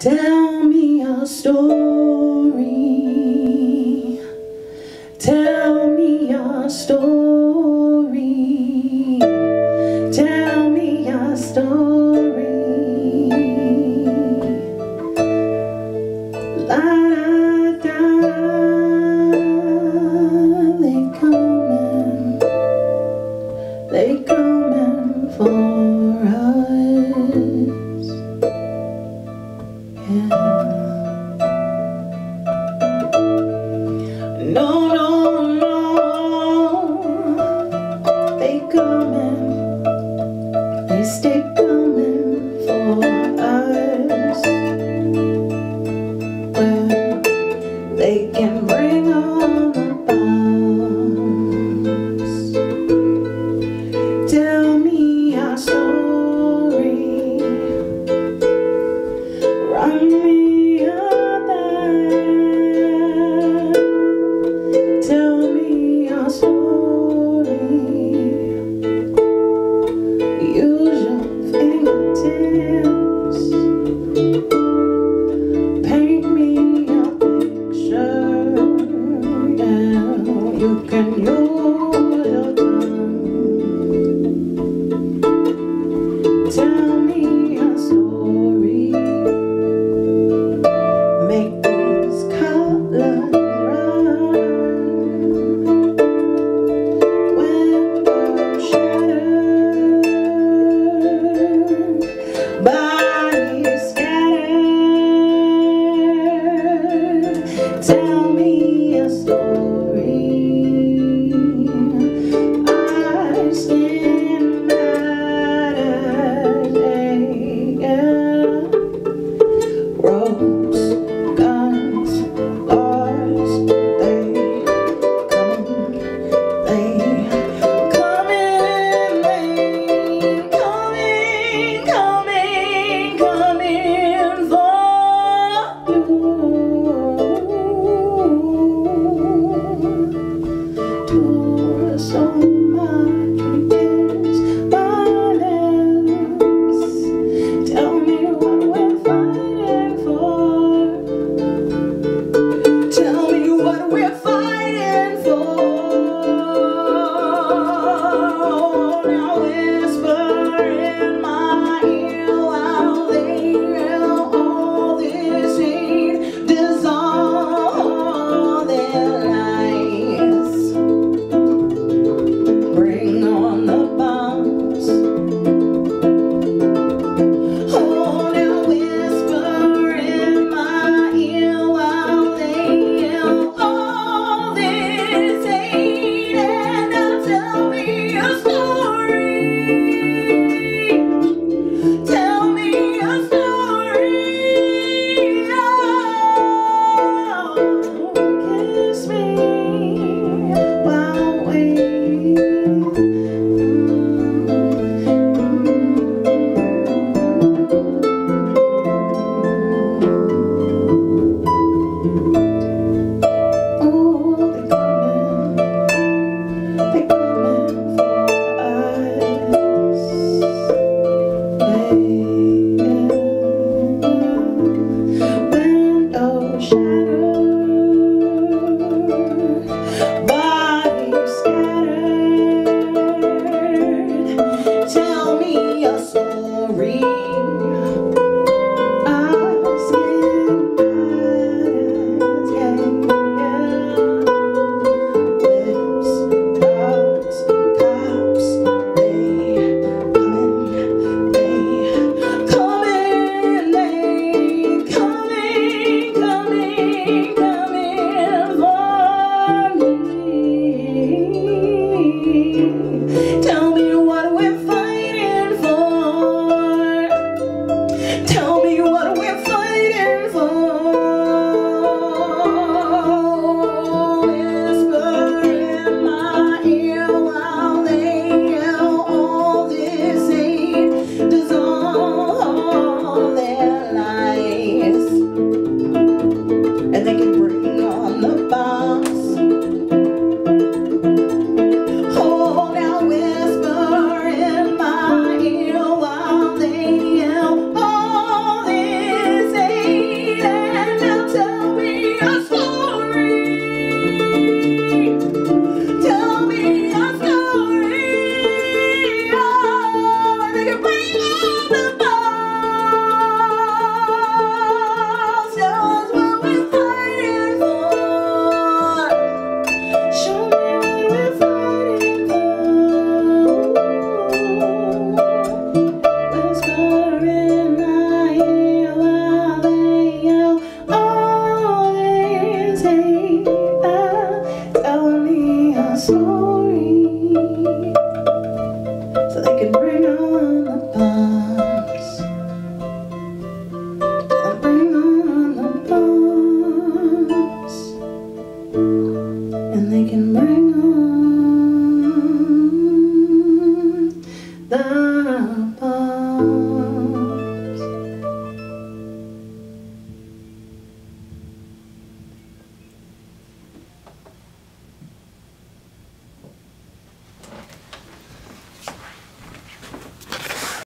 Tell me a story. Tell me a story.